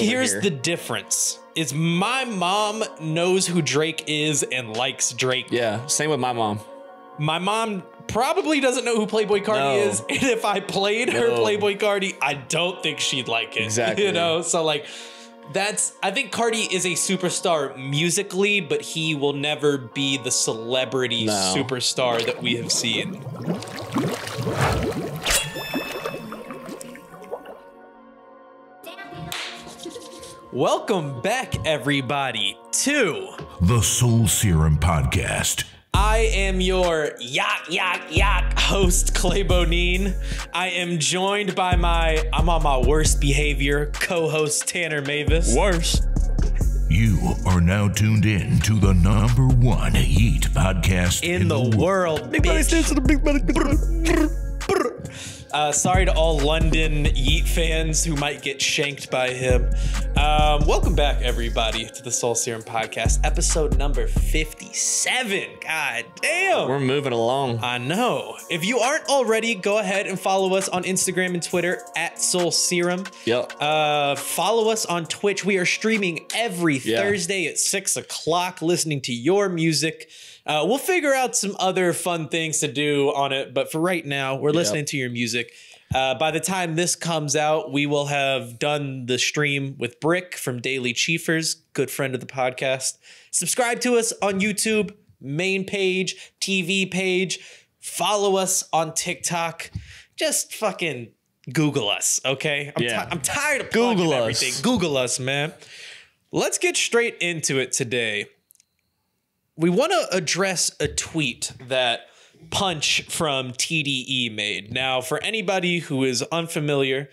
Here's the difference. Is my mom knows who Drake is and likes Drake. Yeah, same with my mom. My mom probably doesn't know who Playboi Carti is, and if I played her Playboi Carti, I don't think she'd like it. Exactly. You know, so like that's, I think Carti is a superstar musically, but he will never be the celebrity superstar that we have seen. Welcome back, everybody, to the Soul Serum Podcast. I am your yacht host, Clay Bodine. I am joined by my, I'm on my worst behavior, co-host Tanner Mavis. Worst. You are now tuned in to the #1 yeet podcast in the world. Big money stands for the big money. Sorry to all London yeet fans who might get shanked by him. Welcome back, everybody, to the Soul Serum Podcast, episode number 57. God damn. We're moving along. I know. If you aren't already, go ahead and follow us on Instagram and Twitter at Soul Serum. Yep. Follow us on Twitch. We are streaming every Thursday at 6 o'clock, listening to your music. We'll figure out some other fun things to do on it, but for right now, we're listening to your music. By the time this comes out, we will have done the stream with Brick from Daily Chiefers, good friend of the podcast. Subscribe to us on YouTube, main page, TV page. Follow us on TikTok. Just fucking Google us, okay? I'm tired of Google everything. Google us, man. Let's get straight into it today. We want to address a tweet that Punch from TDE made. Now, for anybody who is unfamiliar,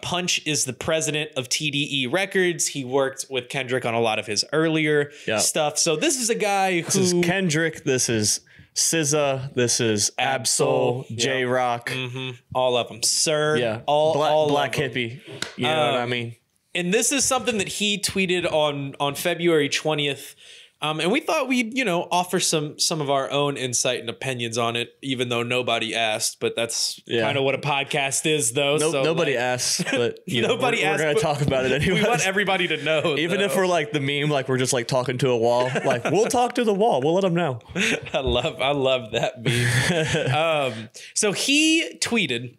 Punch is the president of TDE Records. He worked with Kendrick on a lot of his earlier stuff. So this is a guy who... This is Kendrick. This is SZA. This is Absol, J-Rock. Mm-hmm. All of them. Sir. Yeah. All Black Hippie. You know what I mean? And this is something that he tweeted on February 20th. And we thought we'd, offer some of our own insight and opinions on it, even though nobody asked. But that's kind of what a podcast is, though. Nope, so nobody asks, but nobody asked. We're going to talk about it anyway. We want everybody to know. Even if we're like the meme, like we're just like talking to a wall. Like we'll talk to the wall. We'll let them know. I love that meme. So he tweeted,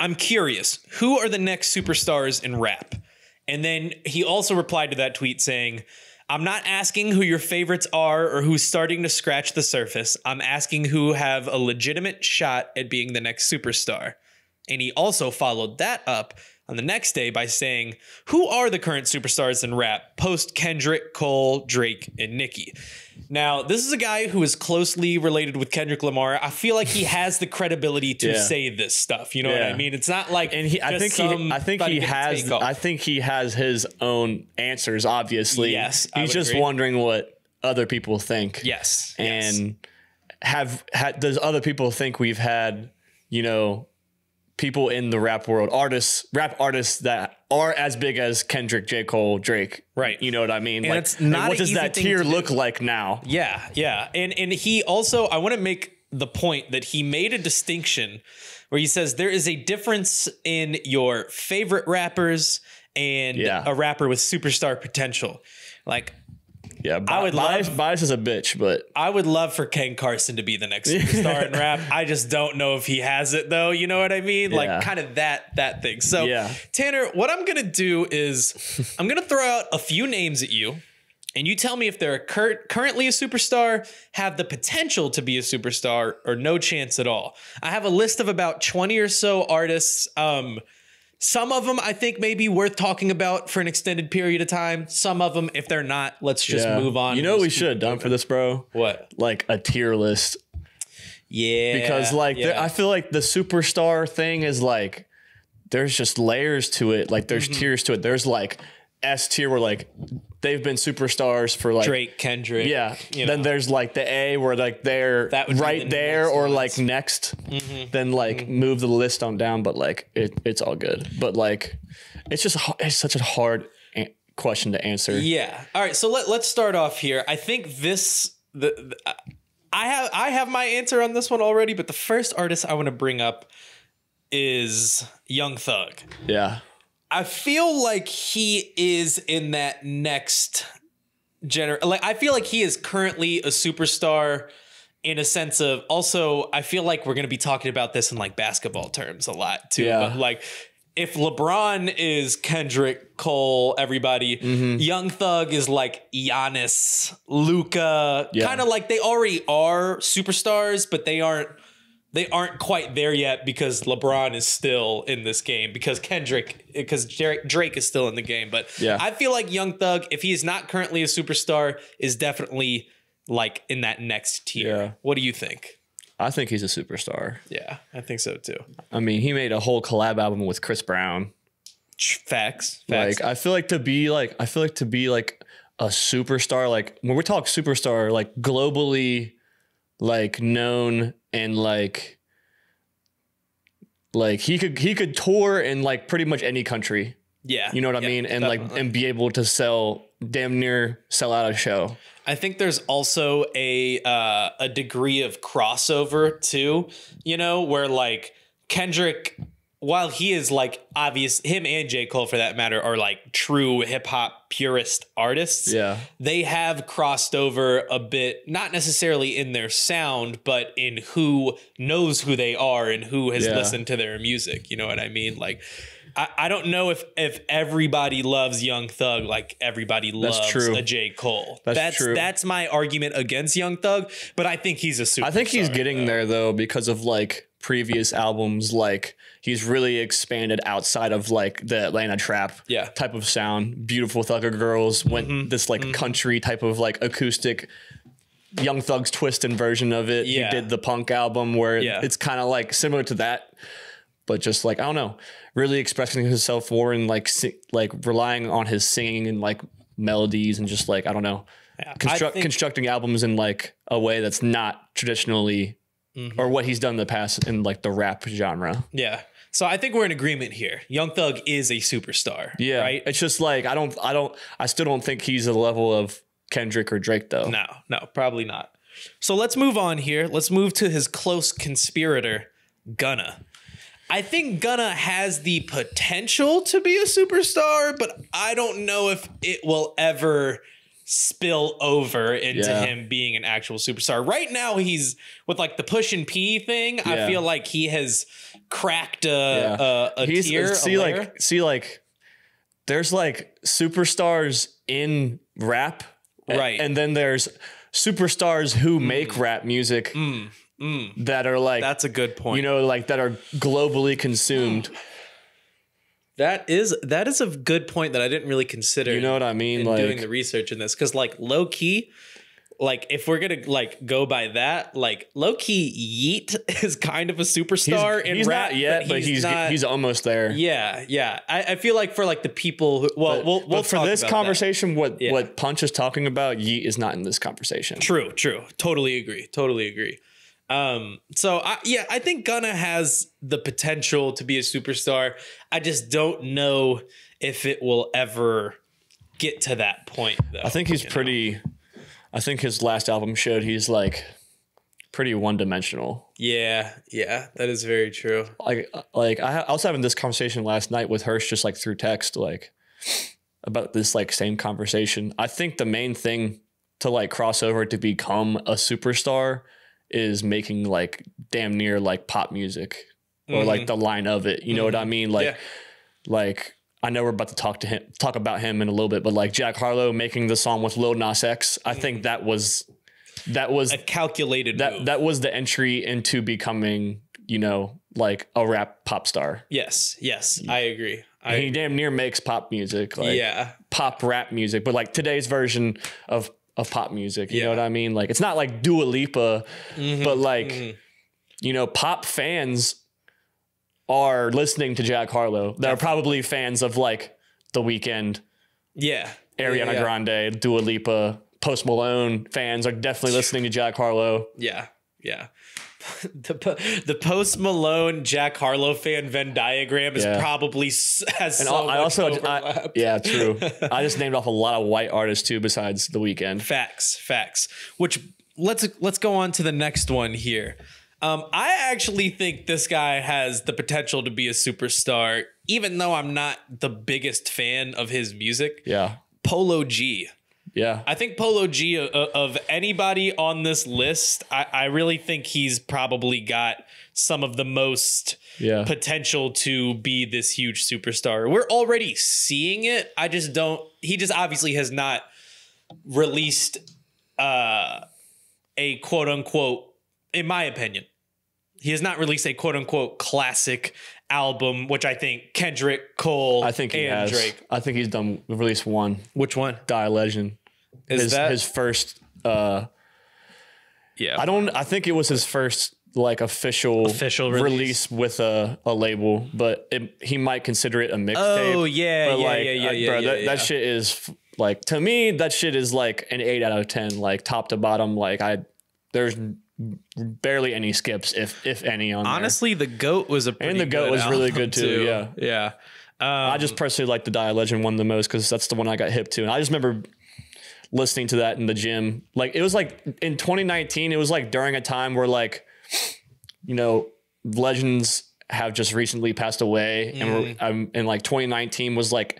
"I'm curious, who are the next superstars in rap?" And then he also replied to that tweet saying, "I'm not asking who your favorites are or who's starting to scratch the surface. I'm asking who have a legitimate shot at being the next superstar." And he also followed that up on the next day by saying, "Who are the current superstars in rap post Kendrick, Cole, Drake, and Nicki?" Now, this is a guy who is closely related with Kendrick Lamar. I feel like he has the credibility to say this stuff. You know what I mean? It's not like, and I think he has his own answers. Obviously, yes, he's just wondering what other people think. Yes, and does other people think we've had, people in the rap world, rap artists that are as big as Kendrick, J. Cole, Drake. Right. You know what I mean? And like, it's not what does that tier look like now? Yeah. Yeah. And he also, I want to make the point that he made a distinction where he says there is a difference in your favorite rappers and a rapper with superstar potential. Like, yeah, bias is a bitch, but I would love for Ken Carson to be the next superstar in rap. I just don't know if he has it, though. You know what I mean? Yeah. Like kind of that thing. So, Tanner, what I'm going to do is I'm going to throw out a few names at you and you tell me if they're currently a superstar, have the potential to be a superstar, or no chance at all. I have a list of about 20 or so artists. Some of them I think may be worth talking about for an extended period of time. Some of them, if they're not, let's just move on. You know what we should have done for this, bro? What? Like a tier list. Yeah. Because like I feel like the superstar thing is like there's just layers to it. Like there's tiers to it. There's like S tier where like they've been superstars for like Drake, Kendrick. Yeah. Then there's like the A where like they're right there or like next. Then like move the list on down, but like it's all good. But like it's such a hard question to answer. Yeah. All right. So let's start off here. I think I have my answer on this one already, but the first artist I want to bring up is Young Thug. Yeah. I feel like he is in that next generation. Like, I feel like he is currently a superstar in a sense of also, I feel like we're going to be talking about this in like basketball terms a lot too. Yeah. But like, if LeBron is Kendrick, Cole, everybody, mm-hmm. Young Thug is like Giannis, Luka, yeah. Kind of like they already are superstars, but they aren't quite there yet because LeBron is still in this game, because Drake is still in the game. But yeah. I feel like Young Thug, if he is not currently a superstar, is definitely like in that next tier. Yeah. What do you think? I think he's a superstar. Yeah, I think so too. I mean, he made a whole collab album with Chris Brown. Facts. Like, I feel like to be like a superstar, like when we're talking superstar, like globally, like known, and like he could tour in like pretty much any country. Yeah. You know what I mean? And definitely. Like, and be able to damn near sell out a show. I think there's also a degree of crossover too, you know, where like Kendrick, while he is like obvious, him and J. Cole for that matter are like true hip hop purist artists. Yeah. They have crossed over a bit, not necessarily in their sound, but in who knows who they are and who has yeah. listened to their music. You know what I mean? Like, I don't know if everybody loves Young Thug like everybody loves a J. Cole. That's true. That's my argument against Young Thug, but I think he's a superstar. I think he's getting there though, because of like previous albums, like he's really expanded outside of like the Atlanta trap yeah. type of sound. Beautiful Thugger Girls went mm-hmm. this like mm-hmm. country type of like acoustic Young Thug's twisted version of it. Yeah. He did the punk album where yeah. it's kind of like similar to that. But just like, I don't know, really expressing himself more and like relying on his singing and like melodies and just like, I don't know, yeah, constructing albums in like a way that's not traditionally mm-hmm. or what he's done in the past in like the rap genre. Yeah. So I think we're in agreement here. Young Thug is a superstar. Yeah. Right. It's just like, I still don't think he's the level of Kendrick or Drake though. No, probably not. So let's move on here. Let's move to his close conspirator, Gunna. I think Gunna has the potential to be a superstar, but I don't know if it will ever spill over into yeah. him being an actual superstar. Right now, he's with like the Push and P thing. Yeah. I feel like he has cracked a tier. See, there's like superstars in rap, right? And then there's superstars who make rap music. Mm. That are like, that's a good point, you know, like that are globally consumed. That is a good point that I didn't really consider, you know what I mean, in like doing the research in this, because like low-key, like if we're gonna like go by that, like low-key Yeet is kind of a superstar in rap, not yet, but he's almost there. Yeah I feel like for like the people who, well for this conversation, what Punch is talking about, Yeet is not in this conversation. True totally agree. So I think Gunna has the potential to be a superstar. I just don't know if it will ever get to that point though. I think he's I think his last album showed he's like pretty one-dimensional. Yeah, that is very true. Like I was having this conversation last night with Hirsch, just like through text, like about this like same conversation. I think the main thing to like cross over to become a superstar is making like damn near like pop music or mm-hmm. like the line of it. You mm-hmm. know what I mean? Like, yeah. like I know we're about to talk about him in a little bit, but like Jack Harlow making the song with Lil Nas X, I mm-hmm. think that was a calculated move. That was the entry into becoming, you know, like a rap pop star. Yes, I agree. He damn near makes pop music, like yeah. pop rap music, but like today's version of pop music, you yeah. know what I mean? Like, it's not like Dua Lipa, mm-hmm, but like, mm-hmm. you know, pop fans are listening to Jack Harlow. They're probably fans of like The Weeknd, yeah, Ariana Grande, Dua Lipa, Post Malone fans are definitely listening to Jack Harlow. Yeah. The Post Malone Jack Harlow fan Venn diagram is probably has and so I much also overlap. Yeah, true. I just named off a lot of white artists too, besides The Weeknd. Facts. Which let's go on to the next one here. I actually think this guy has the potential to be a superstar, even though I'm not the biggest fan of his music. Yeah. Polo G. Yeah. I think Polo G, of anybody on this list, I really think he's probably got some of the most potential to be this huge superstar. We're already seeing it. I just don't, he just obviously has not released a quote unquote, in my opinion, he has not released a quote unquote classic album, which I think Kendrick, Cole, I think he and has. Drake. I think he's done released one. Which one? Die Legend. Is that his first? Yeah, I don't. I think it was his first like official release with a label, but he might consider it a mixtape. Oh yeah, but That shit is like, to me, that shit is like an 8 out of 10, like top to bottom. Like there's barely any skips, if any, on honestly there. The Goat was a pretty and the Goat was really good too. Yeah. I just personally like the Die Legend one the most because that's the one I got hip to, and I just remember listening to that in the gym. Like it was like in 2019, it was like during a time where like, you know, legends have just recently passed away, and like 2019 was like,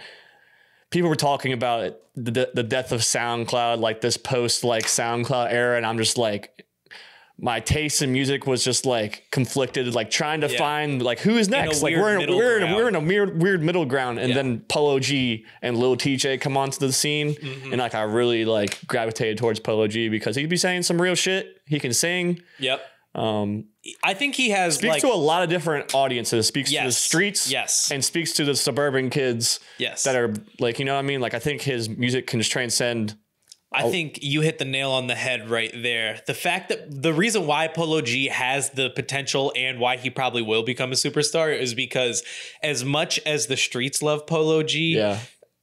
people were talking about the death of SoundCloud, like this post like SoundCloud era, and I'm just like, my taste in music was just like conflicted, like trying to find like who is next. Like we're in a weird middle ground, and then Polo G and Lil TJ come onto the scene, and like I really like gravitated towards Polo G because he'd be saying some real shit. He can sing. Yep. I think he has speaks like, to a lot of different audiences. Speaks to the streets, and speaks to the suburban kids, that are like, you know what I mean. Like I think his music can just transcend. I think you hit the nail on the head right there. The fact that the reason why Polo G has the potential and why he probably will become a superstar is because as much as the streets love Polo G, Kyle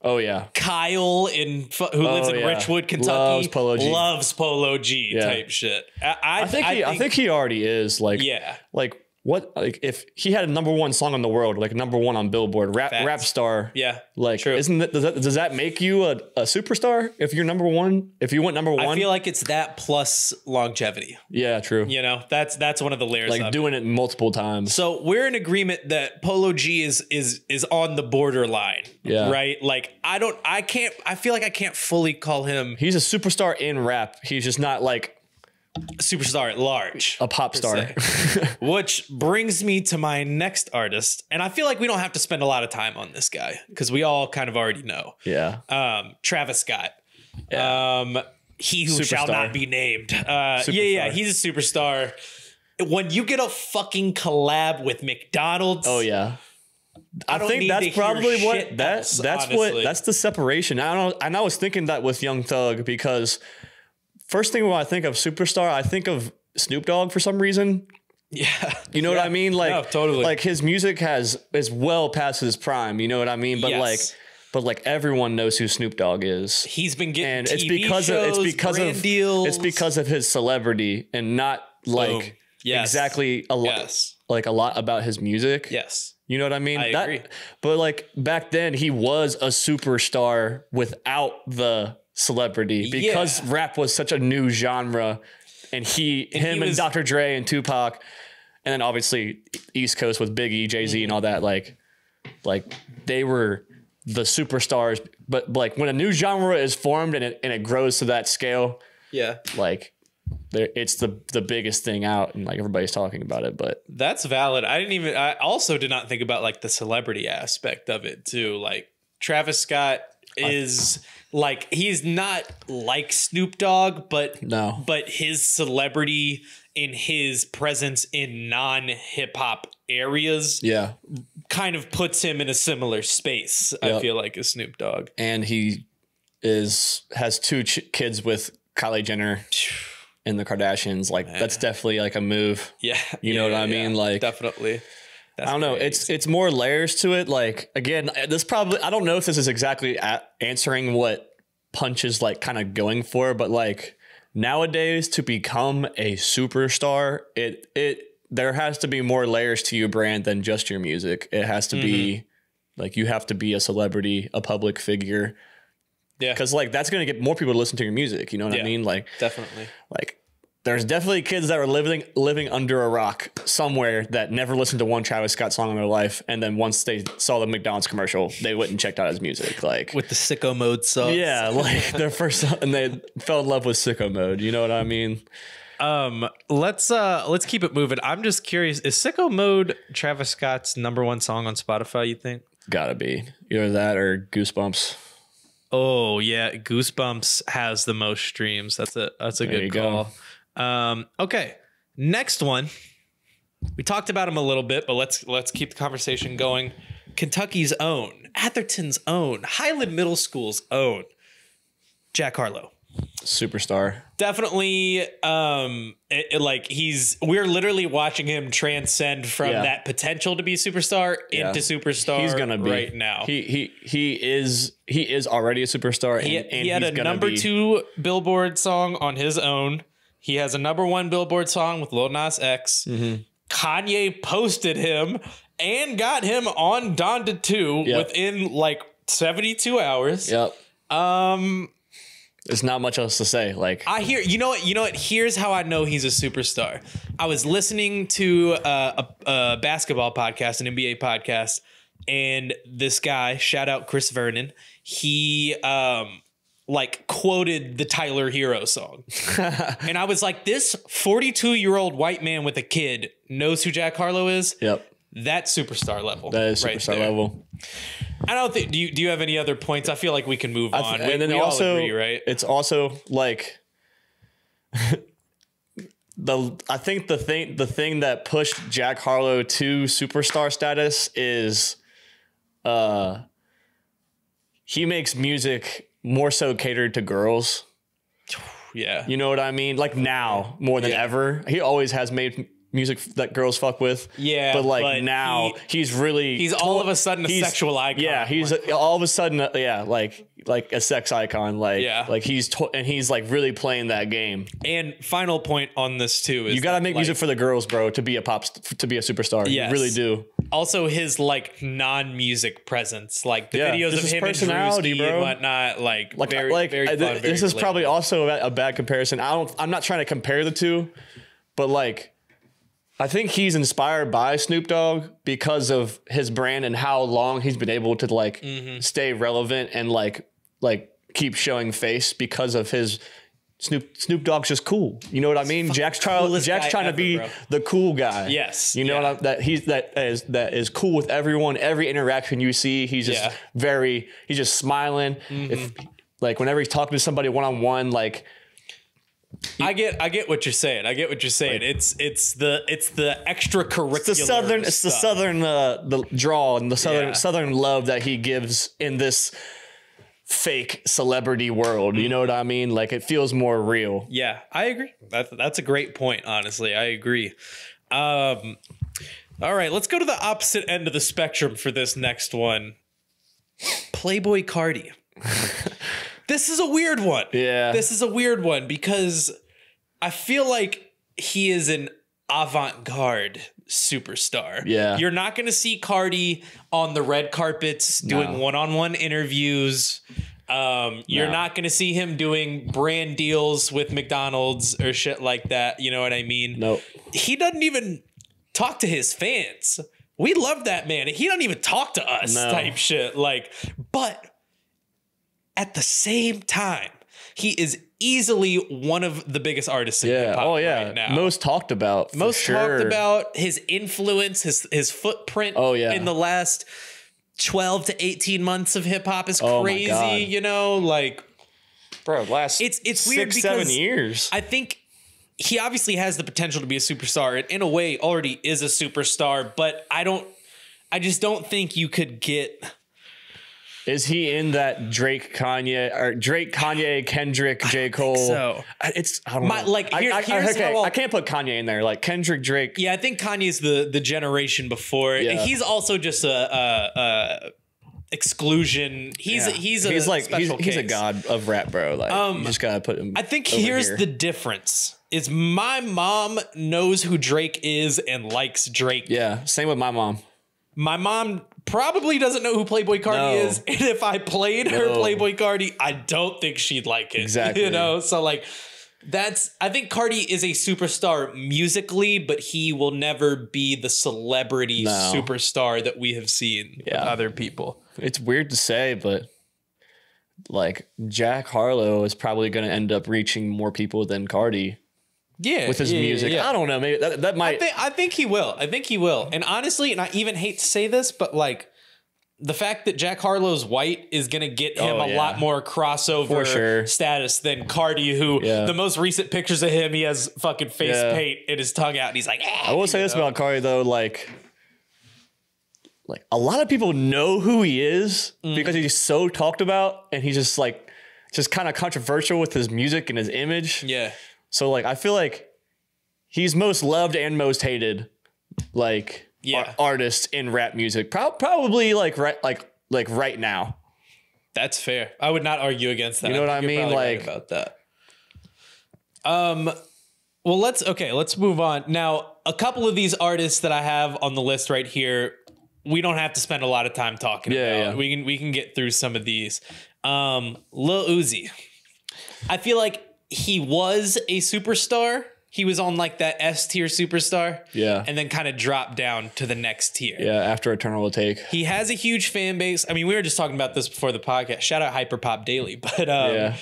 who lives in Richwood, Kentucky, loves Polo G type shit. I think he already is like, like if he had a #1 song in the world, like #1 on Billboard, rap star. Yeah. Like, true. Isn't that, does that make you a superstar if you're #1? If you went #1? I feel like it's that plus longevity. Yeah, true. You know, that's one of the layers. Like of doing it multiple times. So we're in agreement that Polo G is on the borderline. Yeah. Right. Like I feel like I can't fully call him. He's a superstar in rap. He's just not like superstar at large, a pop star. Which brings me to my next artist, and I feel like we don't have to spend a lot of time on this guy because we all kind of already know. Travis Scott. He who shall not be named. He's a superstar. When you get a fucking collab with McDonald's, I think that's probably what that's the separation. I was thinking that with Young Thug, because first thing when I think of superstar, I think of Snoop Dogg for some reason. You know what I mean? Like, totally. Like his music is well past his prime. You know what I mean? But like everyone knows who Snoop Dogg is. He's been getting and TV it's because shows, of, it's because of brand deals. It's because of his celebrity and not like exactly a lot like a lot about his music. You know what I mean? I agree. But like back then, he was a superstar without the celebrity, because rap was such a new genre, and him and Dr. Dre and Tupac, and then obviously East Coast with Biggie, Jay-Z, and all that, like they were the superstars. But like when a new genre is formed and it grows to that scale, like it's the biggest thing out, and like everybody's talking about it. But that's valid. I also did not think about like the celebrity aspect of it too. Like Travis Scott is like, he's not like Snoop Dogg, but his celebrity in his presence in non-hip hop areas kind of puts him in a similar space, I feel like, as Snoop Dogg. And he has 2 kids with Kylie Jenner and the Kardashians. Like that's definitely like a move. You know what I mean? Like definitely. I don't know. It's more layers to it. Like, again, this probably, I don't know if this is exactly answering what Punch is like kind of going for, but like nowadays to become a superstar, there has to be more layers to your brand than just your music. It has to be like, you have to be a celebrity, a public figure. Yeah. Cause like, that's going to get more people to listen to your music. You know what I mean? Like, definitely. Like There's definitely kids that were living under a rock somewhere that never listened to one Travis Scott song in their life, and then once they saw the McDonald's commercial, they went and checked out his music, like with the Sicko Mode song. Yeah, like their first, and they fell in love with Sicko Mode. You know what I mean? Let's keep it moving. I'm just curious: is Sicko Mode Travis Scott's #1 song on Spotify? You think? Gotta be either that or Goosebumps. Oh yeah, Goosebumps has the most streams. That's a good call. Go. Okay, next one. We talked about him a little bit, but let's keep the conversation going. Kentucky's own, Atherton's own, Highland Middle School's own, Jack Harlow. Superstar. Definitely. We're literally watching him transcend from that potential to be a superstar into superstar. He's gonna be right now. He is already a superstar. He had a number 2 Billboard song on his own. He has a #1 Billboard song with Lil Nas X. Mm-hmm. Kanye posted him and got him on Donda 2 within like 72 hours. Yep. There's not much else to say. Like I hear, you know what? Here's how I know he's a superstar. I was listening to a basketball podcast, an NBA podcast, and this guy, shout out Chris Vernon, he like quoted the Tyler Hero song. And I was like, this 42-year-old white man with a kid knows who Jack Harlow is. Yep. That's superstar level. That is superstar level. I don't think, do you have any other points? I feel like we can move on. And then we also all agree, right? It's also like I think the thing that pushed Jack Harlow to superstar status is he makes music more so catered to girls. Yeah. You know what I mean? Like now more than ever. He always has made music that girls fuck with. Yeah. But like now he's all of a sudden a sexual icon. Yeah. He's all of a sudden. Yeah. Like a sex icon. Like he's like really playing that game. And final point on this too, is you got to make music for the girls, bro, to be a superstar. Yes. You really do. Also his like non-music presence, like the videos of him personality, bro, and whatnot, like very fun, this is probably also a bad comparison. I'm not trying to compare the two, but like I think he's inspired by Snoop Dogg because of his brand and how long he's been able to like stay relevant and like keep showing face because of his Snoop Dogg's just cool. You know what I mean? Jack's trying to be the cool guy. Yes. You know what that is cool with everyone. Every interaction you see, he's just he's just smiling. Mm-hmm. Like whenever he's talking to somebody one-on-one, like I get what you're saying. I get what you're saying. Like, it's the extracurricular. It's the southern draw and the southern love that he gives in this fake celebrity world. You know what I mean? Like it feels more real. Yeah, I agree. That's a great point. Honestly, I agree. All right, let's go to the opposite end of the spectrum for this next one. Playboi Carti. This is a weird one. Yeah, this is a weird one because I feel like he is an avant-garde superstar. Yeah, you're not going to see Carti on the red carpets doing one-on-one interviews. You're not going to see him doing brand deals with McDonald's or shit like that. You know what I mean? Nope. He doesn't even talk to his fans. We love that man. He doesn't even talk to us type shit. Like, but at the same time, he is easily one of the biggest artists in hip hop right now. Most talked about. Talked about, his influence, his footprint in the last 12 to 18 months of hip hop is crazy, you know, like bro, last it's weird 6, 7 years. I think he obviously has the potential to be a superstar and in a way already is a superstar, but I just don't think you could get. Is he in that Drake, Kanye, Kendrick, J. Cole? So I don't know. Like I can't put Kanye in there. Like Kendrick, Drake. Yeah, I think Kanye's the generation before. Yeah. He's also just a exclusion. He's a god of rap, bro. Like you just gotta put him. I think here's the difference. Is my mom knows who Drake is and likes Drake. Yeah, same with my mom. My mom probably doesn't know who Playboi Carti is, and if I played her Playboi Carti, I don't think she'd like it. Exactly. You know, so like I think Cardi is a superstar musically, but he will never be the celebrity superstar that we have seen with other people. It's weird to say, but like Jack Harlow is probably going to end up reaching more people than Cardi. Yeah, with his music. I don't know. Maybe that might. I think he will. I think he will. And honestly, and I even hate to say this, but like the fact that Jack Harlow's white is going to get him a lot more crossover status than Cardi, who the most recent pictures of him, he has fucking face paint and his tongue out. And he's like, I will say this about Cardi, though. Like a lot of people know who he is because he's so talked about and he's just like just kind of controversial with his music and his image. Yeah. So, like, I feel like he's most loved and most hated, like, artist in rap music. Probably, like right now. That's fair. I would not argue against that. You know what I mean? Like, about that. Well, let's move on. Now, a couple of these artists that I have on the list right here, we don't have to spend a lot of time talking about. Yeah. We can get through some of these. Lil Uzi. I feel like he was a superstar. He was on like that S tier superstar. Yeah. And then kind of dropped down to the next tier. Yeah. After Eternal Take. He has a huge fan base. I mean, we were just talking about this before the podcast. Shout out Hyperpop Daily. But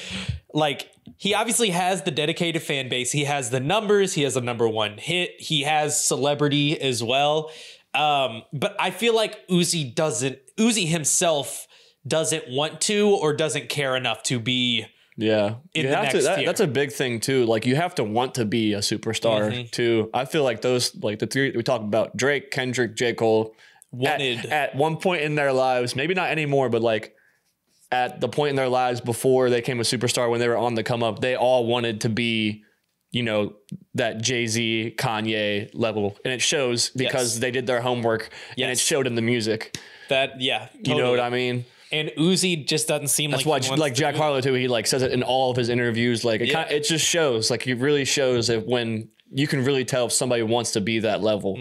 like he obviously has the dedicated fan base. He has the numbers. He has a #1 hit. He has celebrity as well. But I feel like Uzi himself doesn't want to or doesn't care enough to be. Yeah, that's a big thing, too. Like, you have to want to be a superstar, too. I feel like those, like the three we talked about, Drake, Kendrick, J. Cole, wanted at one point in their lives, maybe not anymore, but like at the point in their lives before they came a superstar, when they were on the come up, they all wanted to be, you know, that Jay-Z, Kanye level. And it shows because they did their homework and it showed in the music. That, totally. You know what I mean? And Uzi just doesn't seem like that's why, like Jack Harlow too. He like says it in all of his interviews. Like it, it just shows. Like it really shows that when you can really tell if somebody wants to be that level.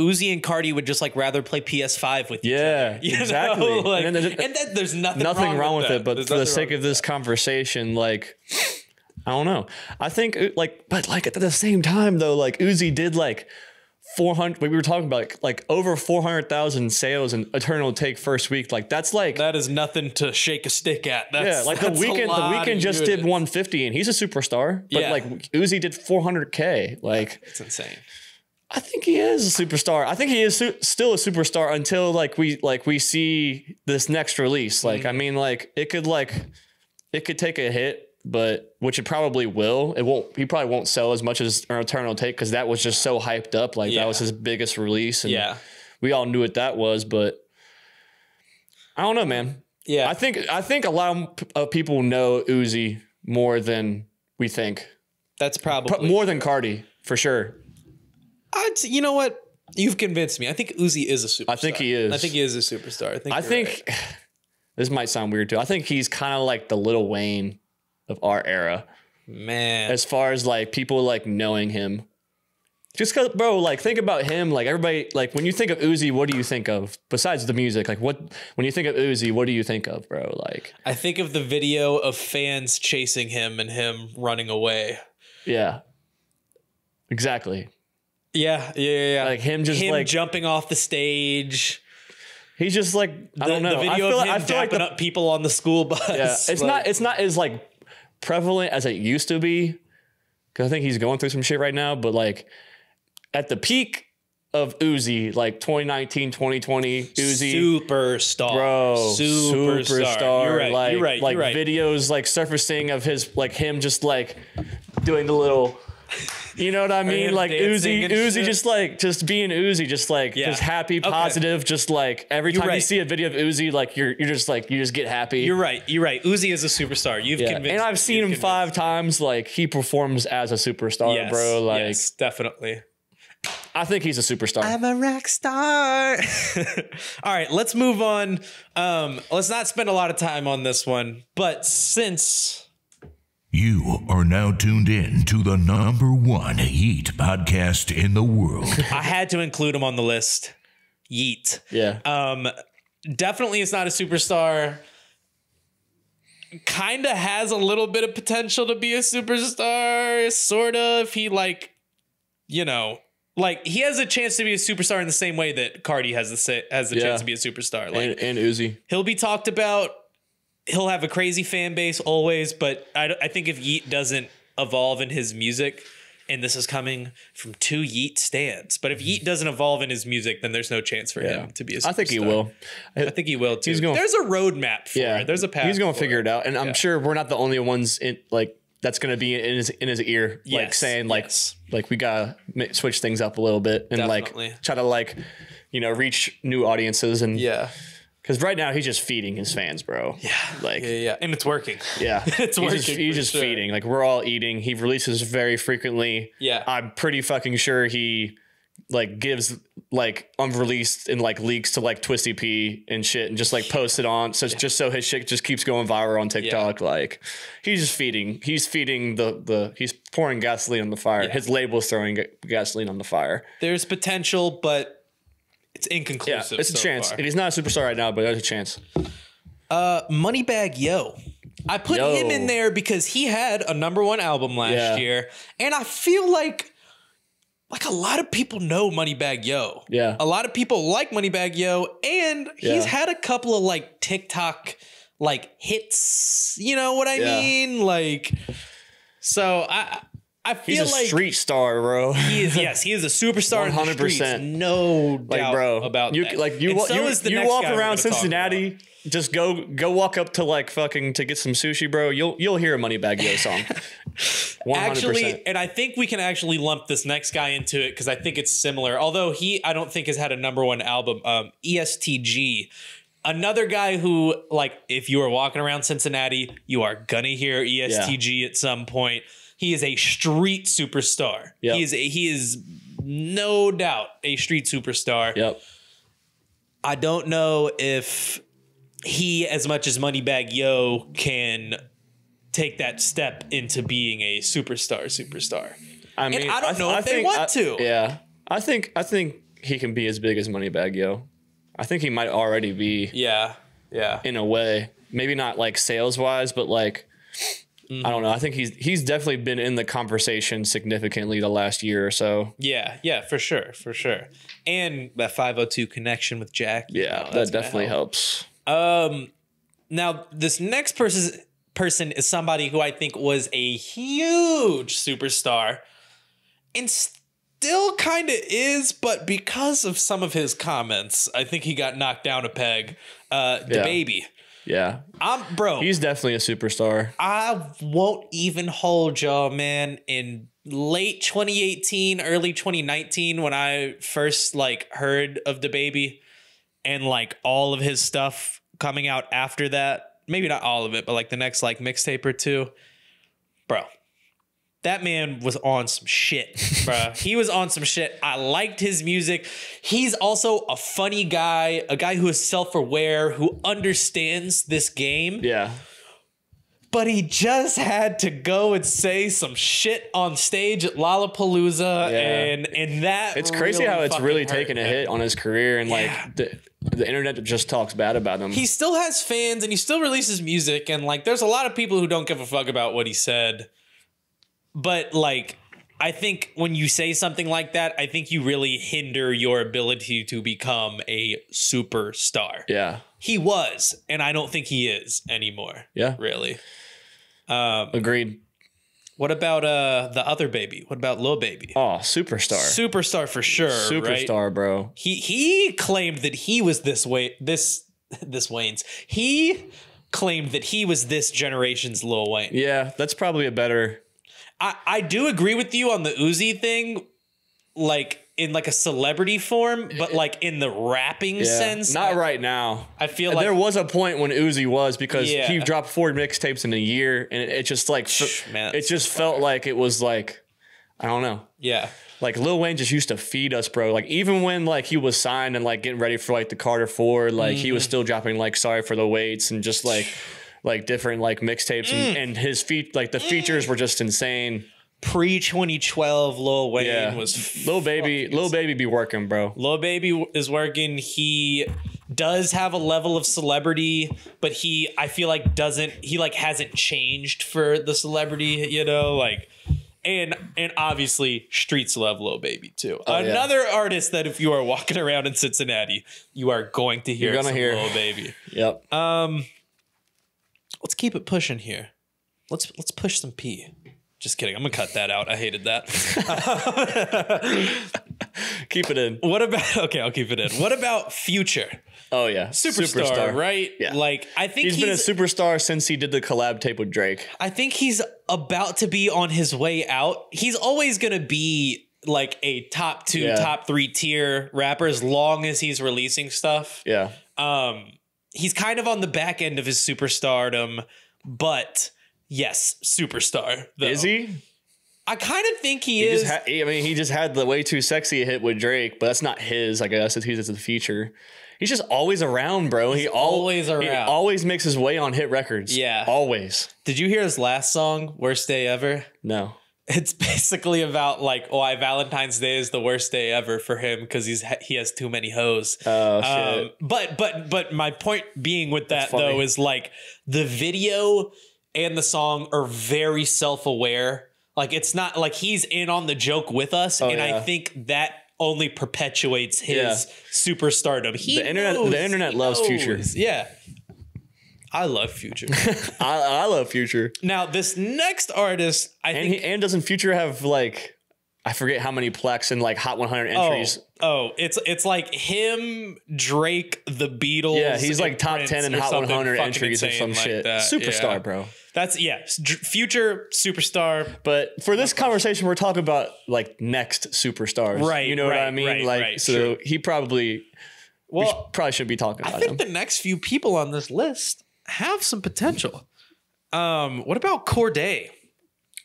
Uzi and Cardi would just like rather play PS5 with each other. Exactly. You know? Like, and then there's nothing wrong with it. But for the sake of this conversation, like I don't know. I think like, but like at the same time though, like Uzi did like 400, we were talking about like over 400,000 sales in Eternal Take first week. Like that's like that is nothing to shake a stick at. That's, like that's the Weeknd just did 150 and he's a superstar. But like Uzi did 400K. Like it's insane. I think he is a superstar. I think he is still a superstar until like we see this next release. Like I mean, like it could take a hit. But which it probably will. It won't. He probably won't sell as much as Eternal Take because that was just so hyped up. Like that was his biggest release, and we all knew what that was. But I don't know, man. Yeah, I think a lot of people know Uzi more than we think. That's probably more than Cardi for sure. You know what? You've convinced me. I think Uzi is a superstar. I think he is. I think he is a superstar. I think right. This might sound weird too. I think he's kind of like the Lil Wayne of our era, man, as far as like people like knowing him, just cause bro, like think about him, like everybody, like when you think of Uzi, what do you think of besides the music? Like when you think of Uzi, what do you think of, bro? Like I think of the video of fans chasing him and him running away. Yeah, exactly. Yeah. Like him like jumping off the stage. He's just like, I don't know. The video of him dapping up people on the school bus. Yeah, it's not as like prevalent as it used to be, because I think he's going through some shit right now. But like at the peak of Uzi, like 2019, 2020, Uzi. Superstar. Bro. Superstar. You're right. Videos like surfacing of his, like him just like doing the little... You know what I mean? Like Uzi just being Uzi, just happy, positive, just like every time you see a video of Uzi, like you're just like, you just get happy. You're right. Uzi is a superstar. You've convinced. And I've seen him 5 times. Like he performs as a superstar, bro. Like definitely. I think he's a superstar. I'm a rock star. All right, let's move on. Let's not spend a lot of time on this one, but since... You are now tuned in to the #1 Yeet podcast in the world. I had to include him on the list. Yeet. Yeah. Definitely it's not a superstar. kind of has a little bit of potential to be a superstar, sort of. He, like, you know, like, he has a chance to be a superstar in the same way that Cardi has the chance to be a superstar. Like, and Uzi. He'll be talked about. He'll have a crazy fan base always, but I think if Yeet doesn't evolve in his music, and this is coming from two Yeet stands, but if Yeet doesn't evolve in his music, then there's no chance for him to be a superstar. I think he will. I think he will, too. There's a roadmap for it. There's a path. He's going to figure it out, and I'm sure we're not the only ones in, like, that's going to be in his ear, like, saying, like, like, we got to switch things up a little bit and, like, try to, like, you know, reach new audiences. And because right now he's just feeding his fans, bro. Yeah. Like, yeah. And it's working. Yeah. It's working. He's just feeding. Like, we're all eating. He releases very frequently. Yeah. I'm pretty fucking sure he, like, gives, like, unreleased and, like, leaks to, like, Twisty P and shit, and just, like, posts it on. So just so his shit just keeps going viral on TikTok. Yeah. Like, he's just feeding. He's feeding the he's pouring gasoline on the fire. Yeah. His label's throwing gasoline on the fire. There's potential, but it's inconclusive. Yeah, it's a chance. Far. He's not a superstar right now, but there's a chance. Moneybag Yo. I put him in there because he had a #1 album last year. And I feel like a lot of people know Moneybag Yo. Yeah. A lot of people like Moneybag Yo. And he's had a couple of, like, TikTok, like, hits. You know what I mean? Like, so I feel he's a street star, bro. He is, yes, he is a superstar. 100%, no doubt, like, bro, about you, that. Like, you walk around Cincinnati, just go walk up to, like, fucking to get some sushi, bro. You'll hear a Moneybag Yo song. 100%. Actually, and I think we can actually lump this next guy into it because I think it's similar. Although I don't think has had a #1 album. ESTG. Another guy who, like, if you are walking around Cincinnati, you are gonna hear ESTG at some point. He is a street superstar. Yep. He is no doubt a street superstar. Yep. I don't know if he, as much as Moneybag Yo, can take that step into being a superstar. I mean, and I don't know if they want to. Yeah. I think he can be as big as Moneybag Yo. I think he might already be. Yeah. Yeah. In a way. Maybe not, like, sales-wise, but, like, I don't know. I think he's definitely been in the conversation significantly the last year or so. Yeah, for sure. And that 502 connection with Jack. Yeah, that definitely helps. Now, this next person is somebody who I think was a huge superstar and still kind of is, but because of some of his comments, I think he got knocked down a peg. The Baby. Yeah, bro, he's definitely a superstar. I won't even hold y'all, man. In late 2018, early 2019, when I first, like, heard of the Baby and, like, all of his stuff coming out after that, maybe not all of it, but, like, the next, like, mixtape or two, bro, that man was on some shit, bro. He was on some shit. I liked his music. He's also a funny guy, a guy who is self-aware, who understands this game. Yeah. But he just had to go and say some shit on stage at Lollapalooza, and that it's crazy how it's really taken a hit on his career, and like the internet just talks bad about him. He still has fans, and he still releases music, and like there's a lot of people who don't give a fuck about what he said. But, like, I think when you say something like that, I think you really hinder your ability to become a superstar. Yeah. He was, and I don't think he is anymore. Yeah. Really. Agreed. What about the other baby? What about Lil Baby? Oh, superstar. Superstar for sure, superstar, right? Bro. He claimed that he was this way, this Wayne's. He claimed that he was this generation's Lil Wayne. Yeah, that's probably a better... I do agree with you on the Uzi thing, like in like a celebrity form, but like in the rapping sense. Not right now. I feel like there was a point when Uzi was, because he dropped 4 mixtapes in a year, and it just like, man, it just felt like it was like, I don't know. Yeah. Like Lil Wayne just used to feed us, bro. Like even when like he was signed and like getting ready for like the Carter 4, like he was still dropping like Sorry for the Waits and just like, like different like mixtapes and his feet, like the features were just insane. Pre-2012 Lil Wayne was Lil Baby insane. Lil Baby be working, bro. Lil Baby is working. He does have a level of celebrity, but he, I feel like doesn't, he like hasn't changed for the celebrity, you know, like, and obviously streets love Lil Baby too. Oh, another artist that if you are walking around in Cincinnati, you are going to hear some Lil Baby. Yep. Let's keep it pushing here. Let's push some P. Just kidding. I'm gonna cut that out. I hated that. Keep it in. What about, okay, I'll keep it in. What about Future? Oh yeah. Superstar, right? Yeah. Like, I think he's been a superstar since he did the collab tape with Drake. I think he's about to be on his way out. He's always gonna be like a top two, top three tier rapper as long as he's releasing stuff. Yeah. He's kind of on the back end of his superstardom, but yes, superstar though. Is he? I kind of think he is. I mean, he just had the Way Too Sexy hit with Drake, but that's not his. I guess it's his in the future. He's just always around, bro. He's always around. He always makes his way on hit records. Yeah. Always. Did you hear his last song, Worst Day Ever? No. It's basically about like why Valentine's Day is the worst day ever for him because he has too many hoes. Oh shit. But my point being with that though is like the video and the song are very self-aware. Like it's not like he's in on the joke with us, and I think that only perpetuates his superstardom. The internet loves Future. Yeah. I love Future. I love Future. Now this next artist, I think doesn't Future have like, I forget how many plaques and like Hot 100 entries. Oh, it's like him, Drake, the Beatles. Yeah, he's like top 10 in Hot 100 entries or some shit. Superstar, bro. That's Future superstar. But for this conversation, we're talking about like next superstars, right? You know what I mean? Like, so he probably, well, probably should be talking about him. I think the next few people on this list have some potential. What about Cordae?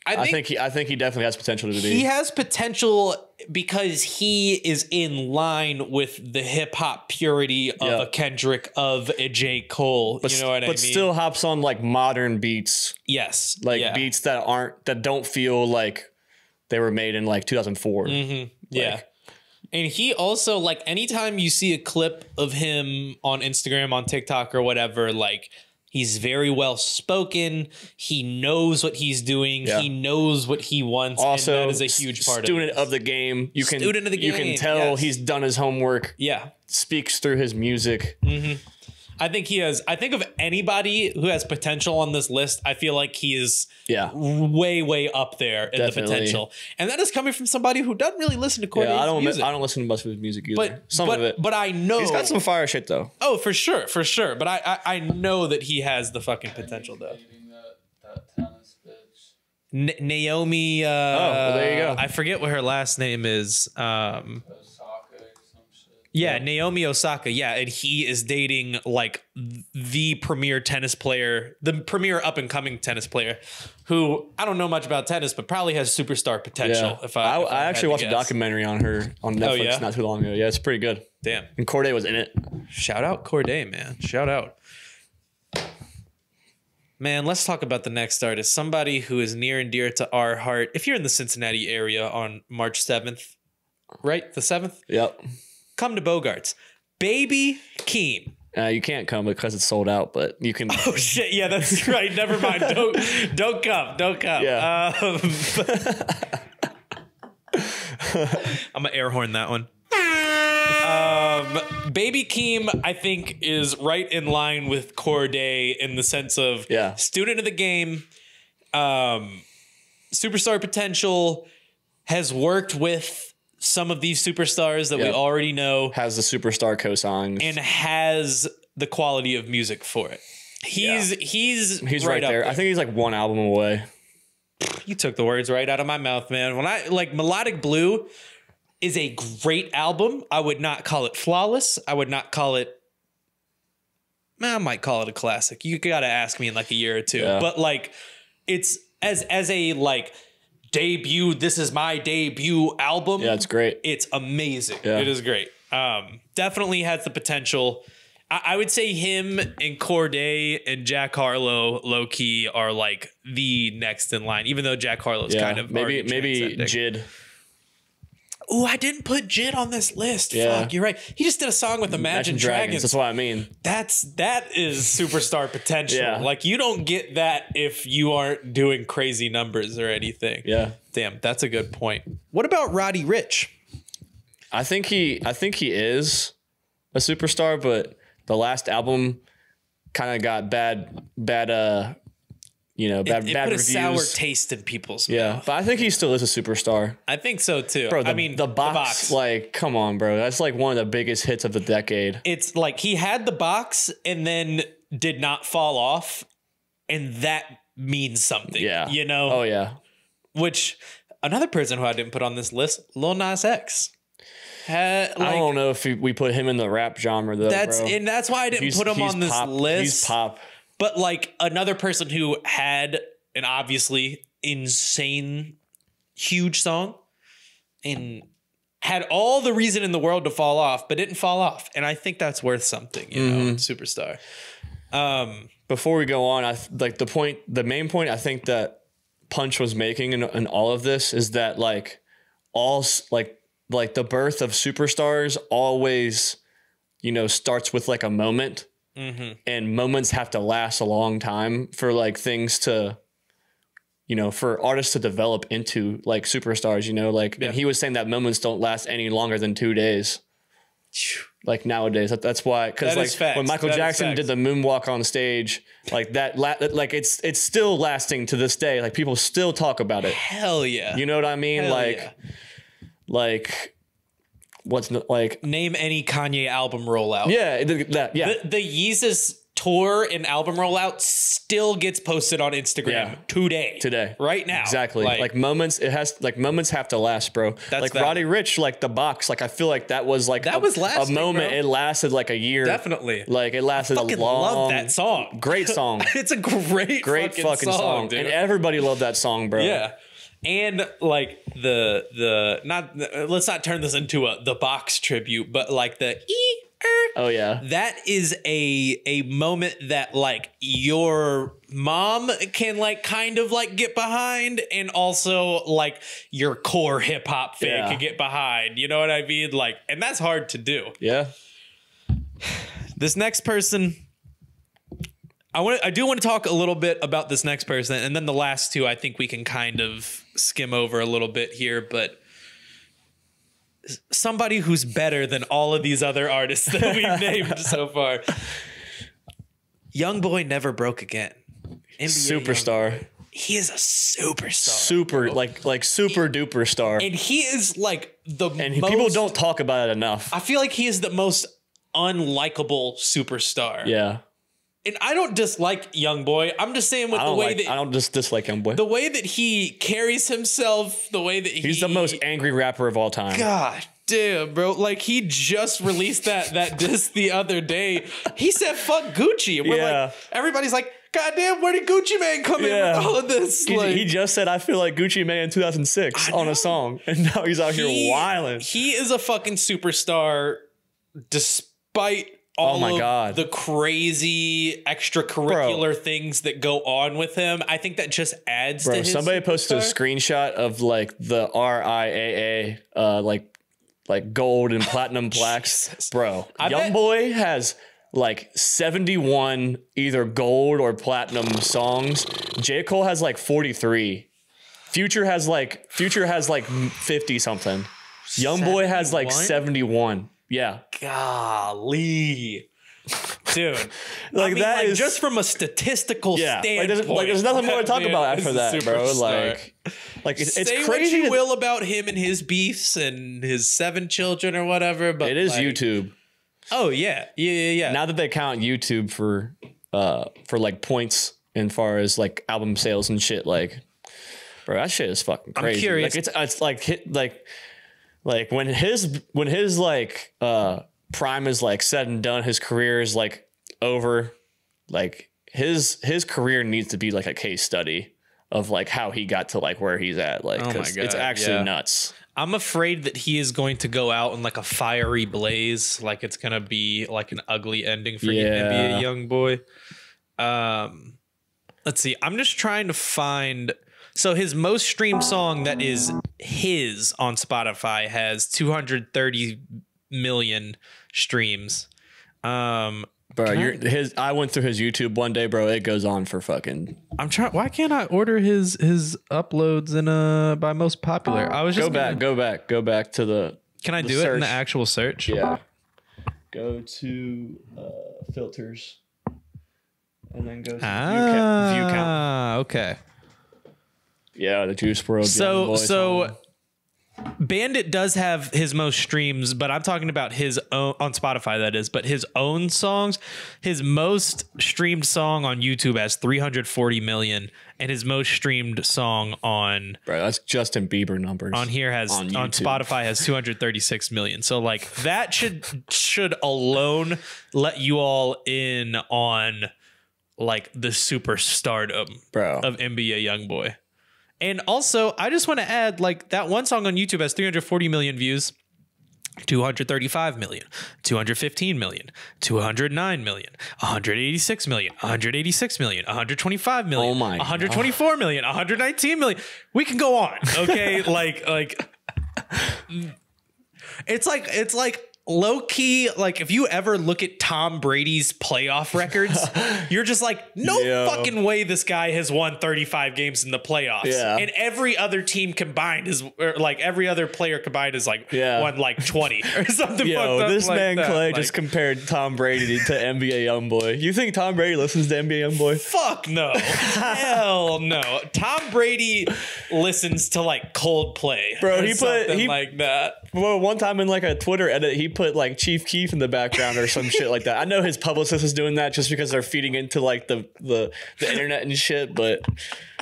I think he definitely has potential to be. He has potential because he is in line with the hip hop purity of a Kendrick, of a J. Cole. But, you know what I mean? But still hops on like modern beats. Yes. Like beats that don't feel like they were made in like 2004. Mm-hmm. Like, yeah. And he also, like, anytime you see a clip of him on Instagram, on TikTok or whatever, like, he's very well spoken. He knows what he's doing. Yeah. He knows what he wants. Also, and that is a huge part of it. Student of the game. You can tell he's done his homework. Yeah. Speaks through his music. Mm-hmm. I think he has. I think of anybody who has potential on this list, I feel like he is way up there in the potential. And that is coming from somebody who doesn't really listen to Cordae's music. I don't listen to much of his music either. But I know he's got some fire shit though. Oh, for sure, for sure. But I know that he has the fucking potential though. Naomi. Well, there you go. I forget what her last name is. Yeah, Naomi Osaka. Yeah, and he is dating like the premier tennis player, the premier up and coming tennis player, who I don't know much about tennis, but probably has superstar potential. Yeah. If I actually watched a documentary on her on Netflix not too long ago. Yeah, it's pretty good. Damn, and Cordae was in it. Shout out Cordae, man. Shout out, man. Let's talk about the next artist, somebody who is near and dear to our heart. If you're in the Cincinnati area on March 7th, right, the 7th. Yep. Come to Bogart's. Baby Keem. You can't come because it's sold out, but you can. Oh shit! Yeah, that's right. Never mind. Don't come. Don't come. Yeah. I'm gonna air horn that one. Baby Keem, I think, is right in line with Cordae in the sense of student of the game, superstar potential, has worked with some of these superstars that we already know, has the superstar cosigns and has the quality of music for it. He's right there. I think he's like one album away. You took the words right out of my mouth, man. When I like Melodic Blue is a great album. I would not call it flawless. I would not call it. I might call it a classic. You got to ask me in like a year or two, but like it's as a like debut, this is my debut album. Yeah, it's great. It's amazing. Yeah. It is great. Definitely has the potential. I would say him and Cordae and Jack Harlow low key are like the next in line, even though Jack Harlow's kind of maybe Jid. Oh, I didn't put Jid on this list. Yeah. Fuck, you're right. He just did a song with Imagine Dragons. That's what I mean. That is superstar potential. Yeah. Like, you don't get that if you aren't doing crazy numbers or anything. Yeah. Damn, that's a good point. What about Roddy Ricch? I think he is a superstar, but the last album kind of got bad reviews. It put a sour taste in people's mouth. But I think he still is a superstar. I think so, too. Bro, I mean, the box, like, come on, bro. That's, like, one of the biggest hits of the decade. It's, like, he had the box and then did not fall off, and that means something, you know? Oh, yeah. Which, another person who I didn't put on this list, Lil Nas X. I don't know if we put him in the rap genre, though, and that's why I didn't put him on this list. He's pop. But, like, another person who had an obviously insane, huge song and had all the reason in the world to fall off, but didn't fall off. And I think that's worth something, you know, superstar. Before we go on, the main point I think that Punch was making in all of this is that, like, the birth of superstars always, you know, starts with, like, a moment. And moments have to last a long time for, like, things to, you know, for artists to develop into, like, superstars, you know, like, and he was saying that moments don't last any longer than 2 days. Like, nowadays, that's why, because, like, when Michael Jackson did the moonwalk on stage, like, that, like, it's still lasting to this day. Like, people still talk about it. Hell yeah. You know what I mean? Name any Kanye album rollout. The Yeezus tour and album rollout still gets posted on Instagram today, right now. Exactly. Like moments, moments have to last, bro. Like Roddy Ricch, like the box, like I feel like that was like a moment. Bro. It lasted like a year. Definitely. Like it lasted a long. Love that song. Great song. It's a great fucking song, dude. And everybody loved that song, bro. Yeah. And like let's not turn this into the box tribute, but like the that is a moment that like your mom can like kind of like get behind, and also like your core hip hop fan can get behind. You know what I mean? Like, and that's hard to do. Yeah. This next person. I do want to talk a little bit about this next person, and then the last two I think we can kind of skim over a little bit here, but somebody who's better than all of these other artists that we've named so far. Young boy never broke again. NBA superstar. He is a superstar. Super, bro. like super duper star. And he is like most, people don't talk about it enough. I feel like he is the most unlikable superstar. Yeah. And I don't dislike Young Boy. I'm just saying I don't just dislike Young Boy. The way that he carries himself, the way that he's the most angry rapper of all time. God damn, bro. Like he just released that diss the other day. He said fuck Gucci. And we're like, everybody's like, God damn, where did Gucci Man come in with all of this? Like, he just said I feel like Gucci Man in 2006 on a song. And now he's out here wilding. He is a fucking superstar despite all the crazy extracurricular things that go on with him. I think that just adds to his somebody posted a screenshot of like the RIAA like gold and platinum plaques. Bro, Youngboy has like 71 either gold or platinum songs. J. Cole has like 43. Future has like 50 something. Youngboy has like 71. Yeah. Golly. Dude. I mean, just from a statistical standpoint. There's nothing more to talk about after that, bro. Like it's crazy. Say what you will about him and his beefs and his 7 children or whatever, but it is like, YouTube. Oh yeah. Yeah. Now that they count YouTube for like points in far as like album sales and shit, like bro, that shit is fucking crazy. I'm curious. Like it's like when his like prime is like said and done, his career is like over. Like his career needs to be like a case study of like how he got to like where he's at. Like, oh my God, it's actually nuts. I'm afraid that he is going to go out in like a fiery blaze. Like it's gonna be like an ugly ending for you to be a young boy. Let's see. I'm just trying to find So his most streamed song that is his on Spotify has 230 million streams. Bro, I went through his YouTube one day, bro. It goes on for fucking. I'm trying. Why can't I order his uploads in by most popular? I was just go back to the. Can I do it in the actual search? Yeah. Go to filters, and then go to view count. Okay. Yeah, the Juice WRLD. So Bandit does have his most streams, but I'm talking about his own on Spotify, that is, but his own songs. His most streamed song on YouTube has 340 million, and his most streamed song on that's Justin Bieber numbers on here has on Spotify has 236 million. So like that should alone let you all in on like the superstardom of NBA YoungBoy. And also, I just want to add, like, that one song on YouTube has 340 million views, 235 million, 215 million, 209 million, 186 million, 186 million, 125 million, 124 million, 119 million. We can go on, okay? like, it's like. Low key, like if you ever look at Tom Brady's playoff records, you're just like, no fucking way this guy has won 35 games in the playoffs. Yeah. And every other team combined is every other player combined is like won like 20 or something. This like man that. Clay like, just compared Tom Brady to NBA YoungBoy. You think Tom Brady listens to NBA YoungBoy? Fuck no. Hell no. Tom Brady listens to like Coldplay. Bro, he like that. Well, one time in like a Twitter edit, he put like Chief Keef in the background or some shit like that. I know his publicist is doing that just because they're feeding into like the internet and shit, but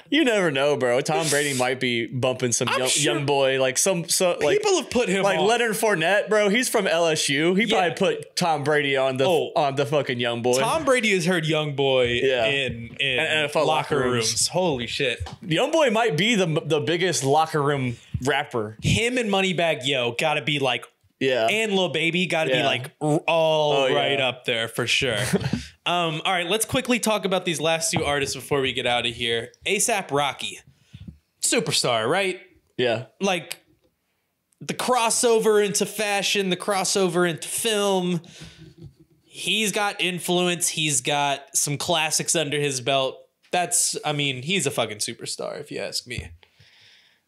you never know, bro. Tom Brady might be bumping some young boy, like people have put him on. Leonard Fournette, bro. He's from LSU. He probably put Tom Brady on the fucking young boy. Tom Brady has heard young boy in NFL locker rooms. Holy shit. Young boy might be the biggest locker room rapper. Him and Moneybagg Yo gotta be like. Yeah. And Lil Baby got to be like up there for sure. All right, let's quickly talk about these last two artists before we get out of here. ASAP Rocky. Superstar, right? Yeah. Like the crossover into fashion, the crossover into film. He's got influence, he's got some classics under his belt. That's, I mean, he's a fucking superstar if you ask me.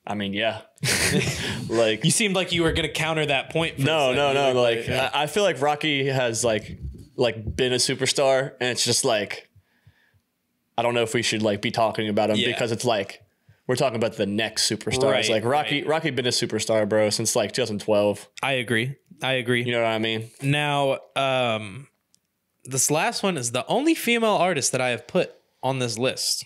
I mean, yeah, like you seemed like you were going to counter that point. No. Like I feel like Rocky has like been a superstar, and it's just like, I don't know if we should like be talking about him because it's like, we're talking about the next superstar. It's like Rocky been a superstar, bro, since like 2012. I agree. You know what I mean? Now, this last one is the only female artist that I have put on this list.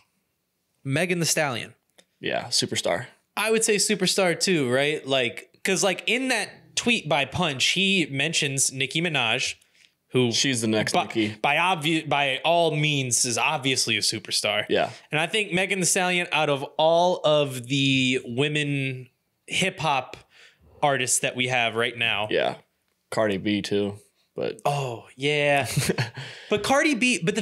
Megan Thee Stallion. Yeah. Superstar. I would say superstar too, right? Like, because like in that tweet by Punch, he mentions Nicki Minaj, who she's the next Nicki by all means is obviously a superstar. Yeah, and I think Megan Thee Stallion, out of all of the women hip hop artists that we have right now, Cardi B too. But but the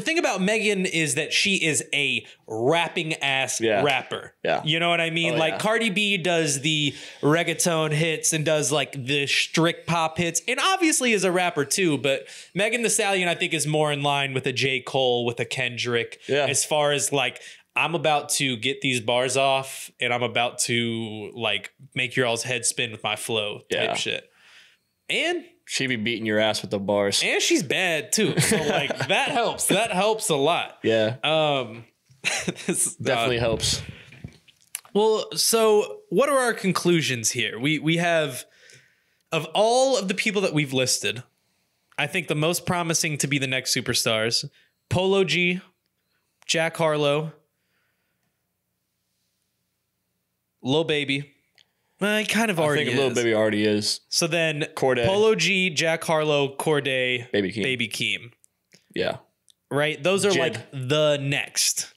thing about Megan is that she is a rapping ass rapper. Yeah. You know what I mean? Cardi B does the reggaeton hits and does like the strict pop hits and obviously is a rapper too, but Megan Thee Stallion I think is more in line with a J. Cole, with a Kendrick as far as like, I'm about to get these bars off and I'm about to like make your all's head spin with my flow type shit. And she be beating your ass with the bars. And she's bad too. So like that helps. That helps a lot. Yeah. This definitely helps. Well, so what are our conclusions here? We have, of all of the people that we've listed, I think the most promising to be the next superstars, Polo G, Jack Harlow, Lil Baby. I kind of already think Lil Baby already is. So then Corday, Polo G, Jack Harlow, Corday, Baby Keem. Yeah. Right? Those are like the next.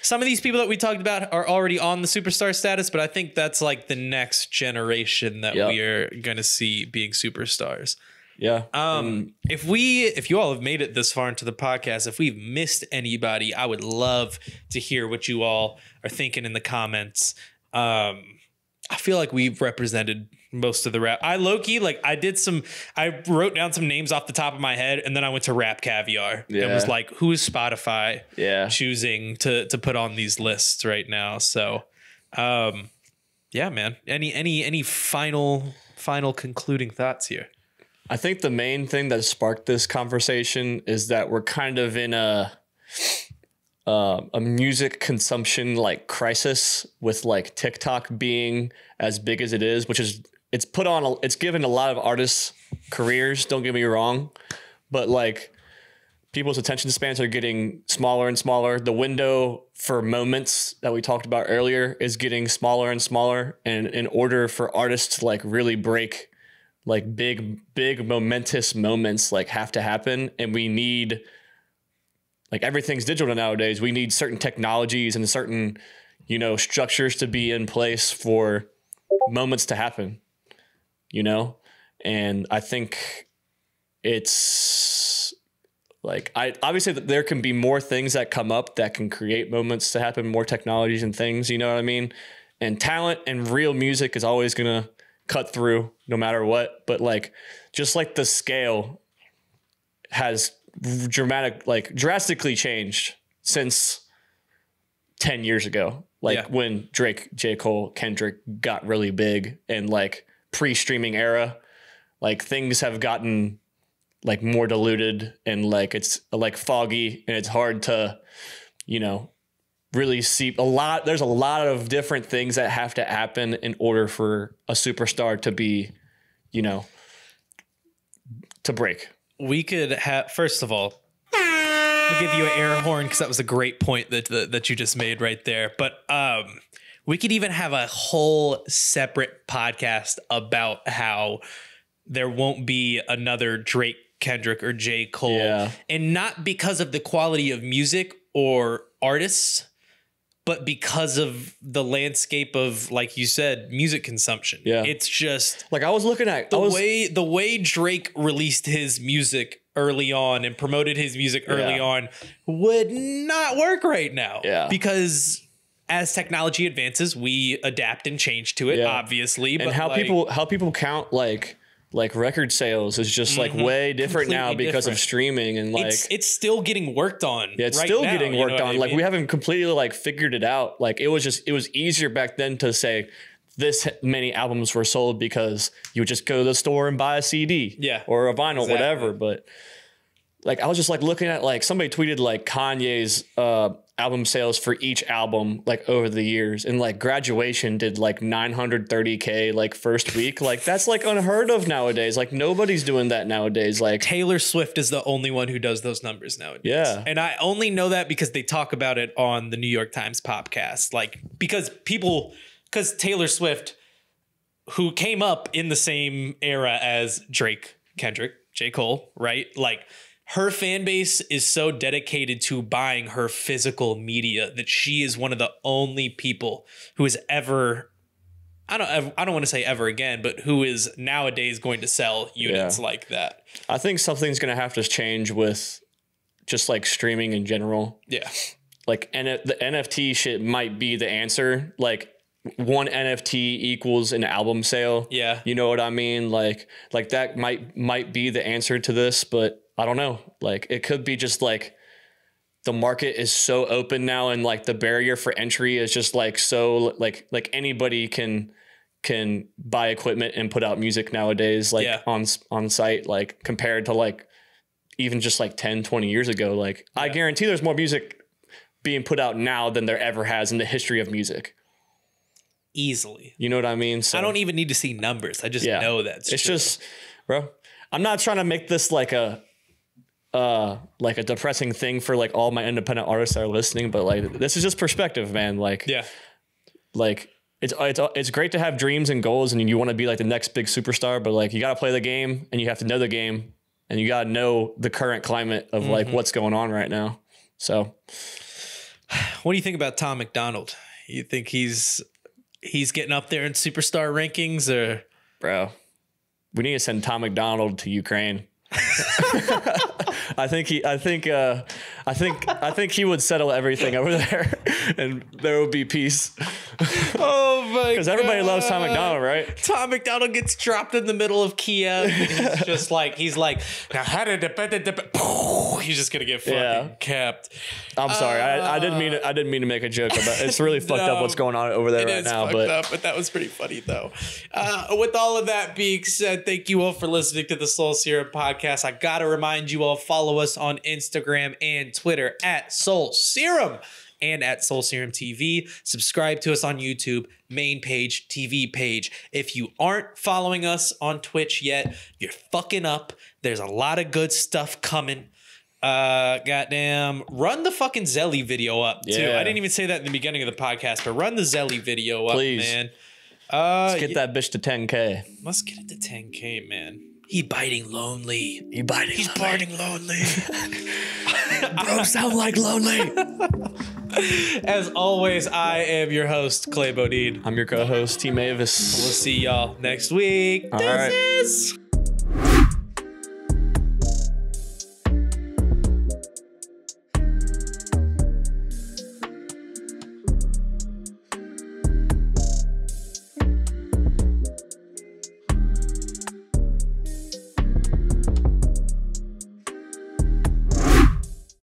Some of these people that we talked about are already on the superstar status, but I think that's like the next generation that we are going to see being superstars. Yeah. If you all have made it this far into the podcast, if we've missed anybody, I would love to hear what you all are thinking in the comments. I feel like we've represented most of the rap. I wrote down some names off the top of my head, and then I went to Rap Caviar. Yeah. It was like, who is Spotify choosing to put on these lists right now? So, yeah, man. Any final concluding thoughts here? I think the main thing that sparked this conversation is that we're kind of in a music consumption like crisis, with like TikTok being as big as it is, which is it's given a lot of artists careers, don't get me wrong, but like people's attention spans are getting smaller and smaller. The window for moments that we talked about earlier is getting smaller and smaller, and in order for artists to like really break, like big momentous moments like have to happen, and we need, like, everything's digital nowadays. We need certain technologies and certain, structures to be in place for moments to happen, And I think it's like, obviously there can be more things that come up that can create moments to happen, more technologies and things, you know what I mean? And talent and real music is always going to cut through no matter what. But like, just like the scale has drastically changed since 10 years ago, when Drake, J. Cole, Kendrick got really big, and like pre-streaming era, like things have gotten like more diluted, and like it's like foggy, and it's hard to really see a lot. There's a lot of different things that have to happen in order for a superstar to be to break. We could have, first of all, I'll give you an air horn because that was a great point that you just made right there. But we could even have a whole separate podcast about how there won't be another Drake, Kendrick, or J. Cole. Yeah. And not because of the quality of music or artists, but because of the landscape of, like you said, music consumption. Yeah. It's just like, I was looking at the way Drake released his music early on and promoted his music early on would not work right now. Yeah. Because as technology advances, we adapt and change to it, obviously. And but how people count like record sales is just like way different now because of streaming, and like it's still getting worked on. Yeah, it's still getting worked on. Like we haven't completely like figured it out. Like it was easier back then to say this many albums were sold because you would just go to the store and buy a CD or a vinyl, whatever. But like I was just like looking at like somebody tweeted like Kanye's album sales for each album like over the years, and like Graduation did like 930K like first week. Like that's like unheard of nowadays. Like nobody's doing that nowadays. Like Taylor Swift is the only one who does those numbers nowadays. Yeah. And I only know that because they talk about it on the New York Times podcast. Like because Taylor Swift, who came up in the same era as Drake, Kendrick, J. Cole, right? Like her fan base is so dedicated to buying her physical media that she is one of the only people who has ever, I don't want to say ever again, but who is nowadays going to sell units like that. I think something's going to have to change with just like streaming in general. Yeah. Like the NFT shit might be the answer. Like one NFT equals an album sale. Yeah. You know what I mean? Like that might be the answer to this, but I don't know. Like it could be just like the market is so open now, and like the barrier for entry is just like so like anybody can buy equipment and put out music nowadays, like on site, like compared to like even just like 10, 20 years ago. Like I guarantee there's more music being put out now than there ever has in the history of music. Easily. You know what I mean? So I don't even need to see numbers. I just know that it's true. Just, bro, I'm not trying to make this like a depressing thing for like all my independent artists that are listening, but like this is just perspective, man. Like like it's great to have dreams and goals, and you want to be like the next big superstar, but like you got to play the game, and you have to know the game, and you got to know the current climate of like what's going on right now. So what do you think about Tom McDonald? You think he's getting up there in superstar rankings, or bro? We need to send Tom McDonald to Ukraine. I think he would settle everything over there, and there would be peace. Oh my god! Because everybody loves Tom McDonald, right? Tom McDonald gets dropped in the middle of Kiev. He's just like, he's like, now how did he's just gonna get fucking kept. I'm sorry, I didn't mean to make a joke about it. It's really fucked up what's going on over there right now. But that was pretty funny though. With all of that being said, thank you all for listening to the Soul Serum Podcast. I gotta remind you all, follow us on Instagram and Twitter at Soul Serum and at Soul Serum TV. Subscribe to us on YouTube, main page, TV page. If you aren't following us on Twitch yet, you're fucking up. There's a lot of good stuff coming. Goddamn, run the fucking Zelly video up too. I didn't even say that in the beginning of the podcast, but run the Zelly video up, please, man. Let's get that bitch to 10K. Let's get it to 10K, man. He's biting lonely. Bro, sound like lonely. As always, I am your host, Clay Bodine. I'm your co-host, T. Mavis. We'll see y'all next week. All right.